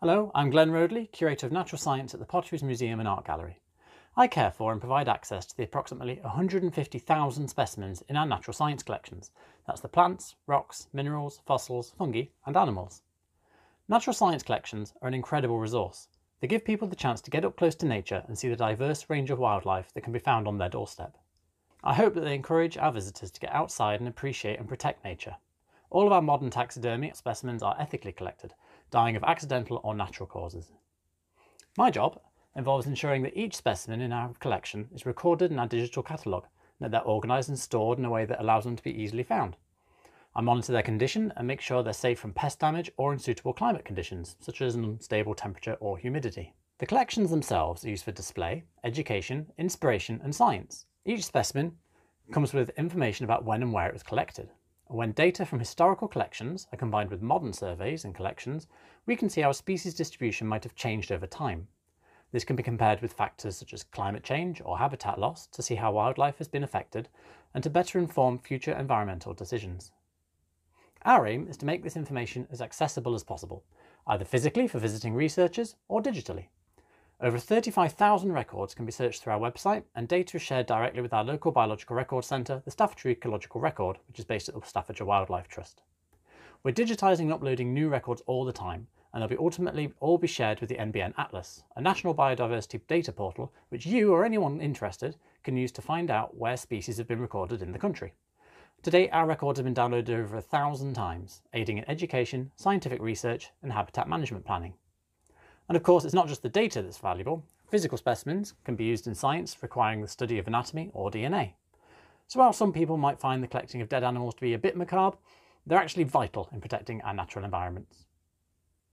Hello, I'm Glenn Roadley, Curator of Natural Science at the Potteries Museum and Art Gallery. I care for and provide access to the approximately 150,000 specimens in our natural science collections. That's the plants, rocks, minerals, fossils, fungi and animals. Natural science collections are an incredible resource. They give people the chance to get up close to nature and see the diverse range of wildlife that can be found on their doorstep. I hope that they encourage our visitors to get outside and appreciate and protect nature. All of our modern taxidermy specimens are ethically collected, dying of accidental or natural causes. My job involves ensuring that each specimen in our collection is recorded in our digital catalogue and that they're organised and stored in a way that allows them to be easily found. I monitor their condition and make sure they're safe from pest damage or unsuitable climate conditions, such as unstable temperature or humidity. The collections themselves are used for display, education, inspiration and science. Each specimen comes with information about when and where it was collected. When data from historical collections are combined with modern surveys and collections, we can see how a species distribution might have changed over time. This can be compared with factors such as climate change or habitat loss to see how wildlife has been affected and to better inform future environmental decisions. Our aim is to make this information as accessible as possible, either physically for visiting researchers or digitally. Over 35,000 records can be searched through our website, and data is shared directly with our local biological record centre, the Staffordshire Ecological Record, which is based at the Staffordshire Wildlife Trust. We're digitising and uploading new records all the time, and they'll be ultimately all be shared with the NBN Atlas, a national biodiversity data portal which you or anyone interested can use to find out where species have been recorded in the country. To date, our records have been downloaded over 1,000 times, aiding in education, scientific research and habitat management planning. And of course, it's not just the data that's valuable. Physical specimens can be used in science requiring the study of anatomy or DNA. So while some people might find the collecting of dead animals to be a bit macabre, they're actually vital in protecting our natural environments.